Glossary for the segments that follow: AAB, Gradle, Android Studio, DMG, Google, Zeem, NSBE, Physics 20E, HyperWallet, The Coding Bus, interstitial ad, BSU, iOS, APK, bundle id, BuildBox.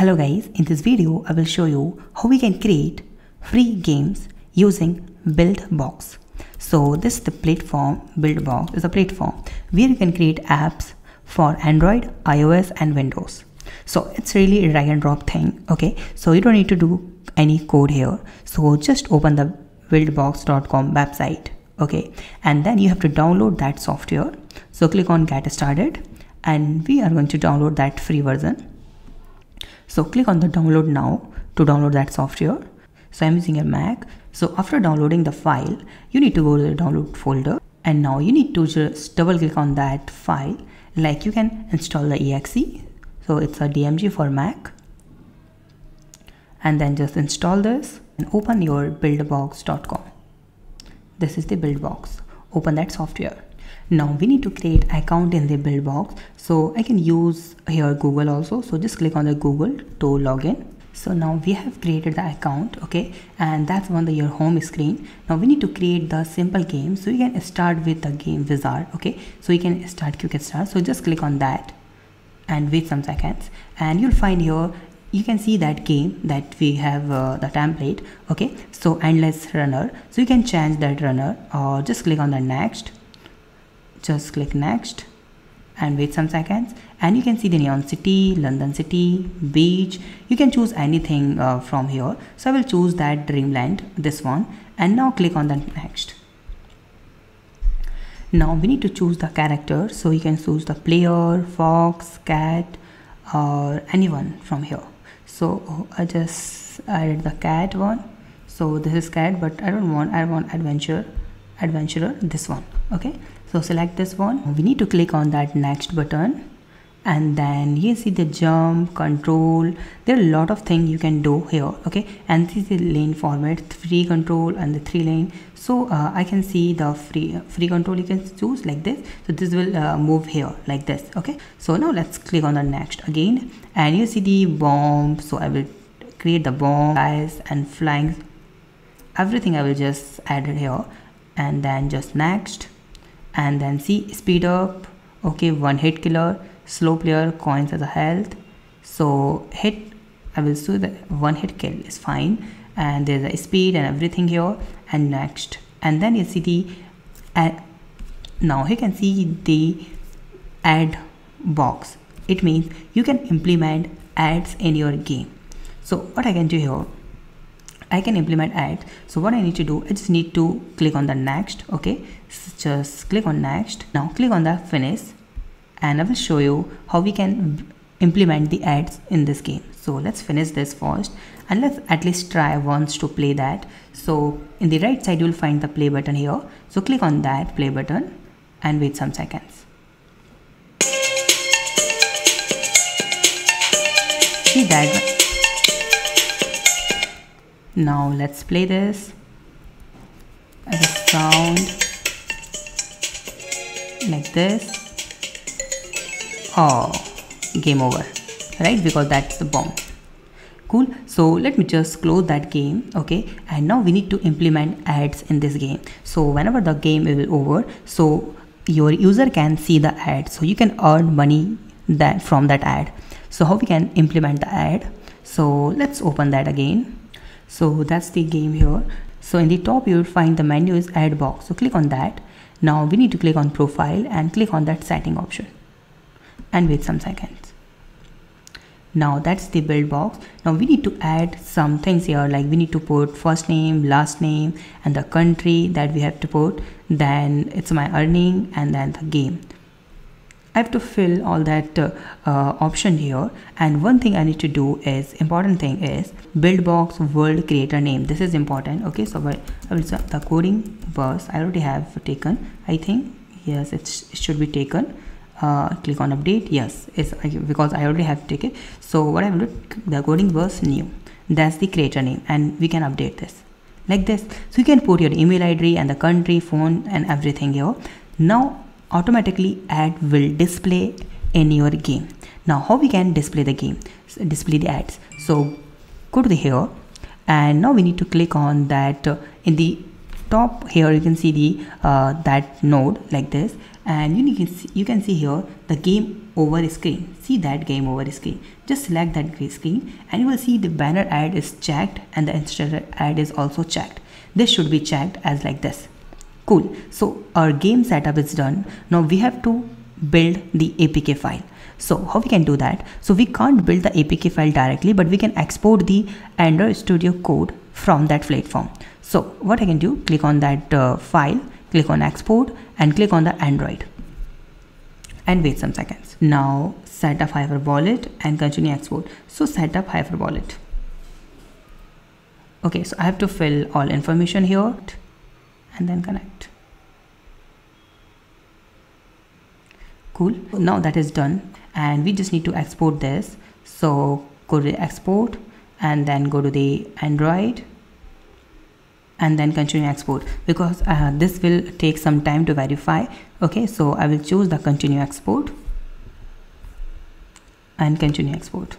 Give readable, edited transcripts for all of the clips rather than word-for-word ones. Hello guys, in this video I will show you how we can create free games using BuildBox. So this is the platform. BuildBox is a platform where you can create apps for Android, iOS and Windows. So it's really a drag and drop thing, okay? So you don't need to do any code here. So just open the buildbox.com website, okay? And then you have to download that software. So click on get started and we are going to download that free version. So click on the download now to download that software. So I'm using a Mac. So after downloading the file, you need to go to the download folder and now you need to just double click on that file. Like you can install the exe. So it's a DMG for Mac. And then just install this and open your buildbox.com. This is the buildbox. Open that software. Now we need to create account in the buildbox. So I can use here Google also. So just click on the Google to log in. So now we have created the account, okay? And that's on your home screen. Now we need to create the simple game. So you can start with the game wizard, okay? So you can start quick start. So just click on that and wait some seconds and you'll find here you can see that game that we have the template, okay? So endless runner. So you can change that runner or just click on the next. Just click next and wait some seconds and you can see the neon city, London city, beach. You can choose anything from here. So I will choose that dreamland, this one, and now click on the next. Now we need to choose the character. So you can choose the player, fox, cat, or anyone from here. So I just added the cat one. So this is cat, but I want adventurer, this one, okay? So select this one. We need to click on that next button and then you see the jump control. There are a lot of things you can do here, okay? And this is the lane format, free control and the 3 lane. So I can see the free control you can choose like this. So this will move here like this, okay? So now let's click on the next again and you see the bomb. So I will create the bomb, guys, and flying, everything I will just add it here and then just next. And then see speed up, okay, one hit killer, slow player, coins as a health. So hit, I will do the one hit kill is fine. And there's a speed and everything here and next. And then you see the now you can see the ad box. It means you can implement ads in your game. So what I can do here, I can implement ads. So what I need to do, I just need to click on the next, okay? Just click on next. Now click on the finish and I will show you how we can implement the ads in this game. So let's finish this first and let's at least try once to play that. So in the right side, you'll find the play button here. So click on that play button and wait some seconds. See that? Now let's play this as a sound like this. Oh, game over, right? Because that's the bomb. Cool. So let me just close that game, okay? And now we need to implement ads in this game. So whenever the game is over, so your user can see the ad, so you can earn money that from that ad. So how we can implement the ad? So let's open that again. So that's the game here. So in the top, you will find the menu is ad box. So click on that. Now we need to click on profile and click on that setting option and wait some seconds. Now that's the build box. Now we need to add some things here. Like we need to put first name, last name, and the country that we have to put. Then it's my earning and then the game. I have to fill all that option here. And one thing I need to do is important thing is BuildBox world creator name. This is important. Okay, so I will start the coding verse. I already have taken. I think yes, it should be taken. Click on update. Yes, it's because I already have taken. So what I will do, the coding verse new. That's the creator name, and we can update this like this. So you can put your email ID and the country, phone, and everything here. Now automatically ad will display in your game. Now how we can display the game, so display the ads. So go to the here and now we need to click on that in the top here you can see the that node like this and you can see here the game over screen. See that game over screen. Just select that screen and you will see the banner ad is checked and the interstitial ad is also checked. This should be checked as like this. Cool. So our game setup is done. Now we have to build the APK file. So how we can do that? So we can't build the APK file directly, but we can export the Android Studio code from that platform. So what I can do, click on that file, click on export and click on the Android and wait some seconds. Now set up HyperWallet and continue export. So set up HyperWallet. Okay, so I have to fill all information here and then connect. Cool. Now that is done and we just need to export this. So go to export and then go to the Android and then continue export, because this will take some time to verify. Okay, so I will choose the continue export and continue export.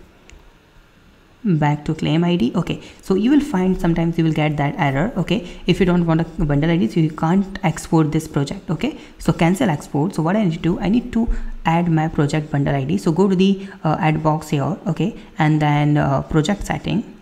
Back to claim ID. Okay, so you will find sometimes you will get that error. Okay, if you don't want a bundle ID, so you can't export this project. Okay, so cancel export. So what I need to do, I need to add my project bundle ID. So go to the add box here. Okay, and then project setting,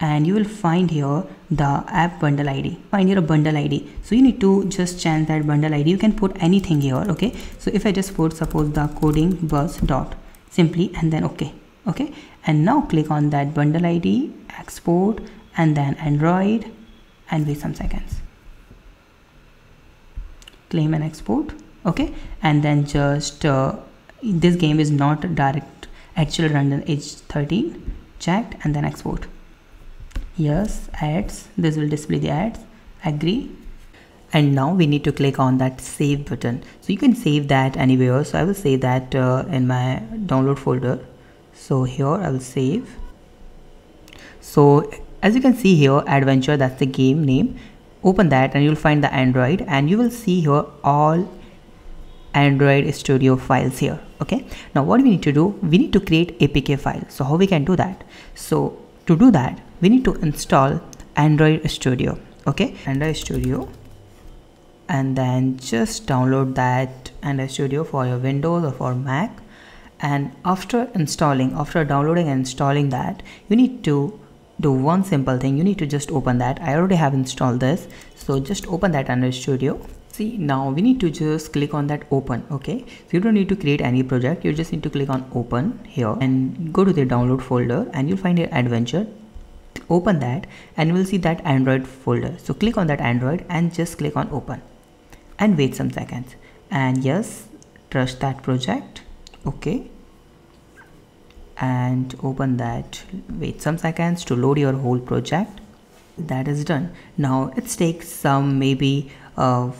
and you will find here the app bundle ID. Find here a bundle ID. So you need to just change that bundle ID. You can put anything here. Okay, so if I just put suppose the coding bus dot simply and then okay. Okay, and now click on that bundle ID, export and then Android and wait some seconds. Claim and export. Okay, and then just this game is not direct actual run on H13, checked and then export. Yes, ads, this will display the ads, agree. And now we need to click on that save button. So you can save that anywhere. So I will save that in my download folder. So here I will save. So as you can see here, adventure, that's the game name. Open that and you'll find the Android and you will see here all Android Studio files here. Okay, now what we need to do, we need to create APK file. So how we can do that? So to do that, we need to install Android Studio. Okay, Android Studio, and then just download that Android Studio for your Windows or for Mac. And after downloading and installing that, you need to do one simple thing. You need to just open that. I already have installed this, so just open that Android Studio. See, now we need to just click on that open. Okay, so you don't need to create any project, you just need to click on open here and go to the download folder and you'll find your adventure. Open that and you will see that Android folder. So click on that Android and just click on open and wait some seconds. And yes, trust that project. Okay, and open that, wait some seconds to load your whole project. That is done. Now it takes some maybe 4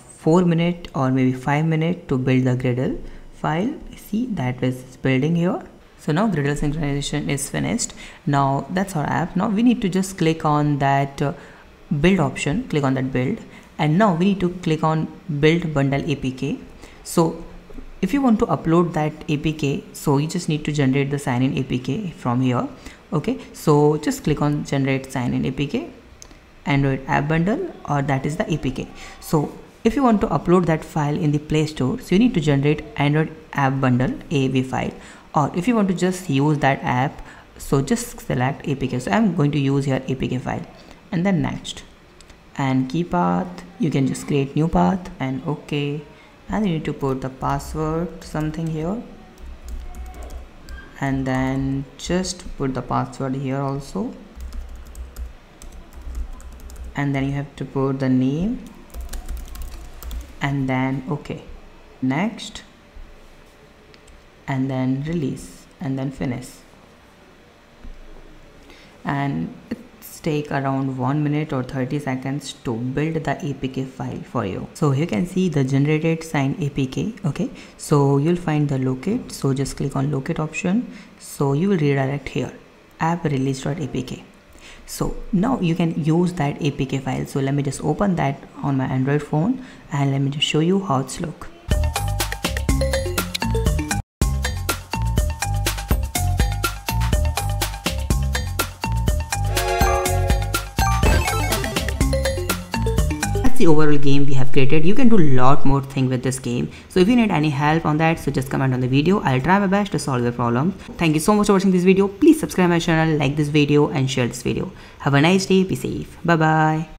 minutes or maybe 5 minutes to build the Gradle file. See, that is building here. So now Gradle synchronization is finished. Now that's our app. Now we need to just click on that build option, click on that build, and now we need to click on build bundle APK. So if you want to upload that APK, so you just need to generate the sign in APK from here. Okay, so just click on generate sign in APK, Android app bundle, or that is the APK. So if you want to upload that file in the Play Store, so you need to generate Android app bundle AAB file, or if you want to just use that app, so just select APK. So I'm going to use here APK file and then next, and key path, you can just create new path and okay. And you need to put the password something here and then just put the password here also, and then you have to put the name and then okay, next, and then release and then finish. And it's take around 1 minute or 30 seconds to build the APK file for you. So you can see the generated sign APK. Okay, so you'll find the locate, so just click on locate option. So you will redirect here app release.apk. so now you can use that APK file. So let me just open that on my Android phone and let me just show you how it's look. that's the overall game we have created. You can do a lot more thing with this game. So if you need any help on that, so just comment on the video. I'll try my best to solve the problem. Thank you so much for watching this video. Please subscribe my channel, like this video and share this video. Have a nice day. Be safe. Bye bye.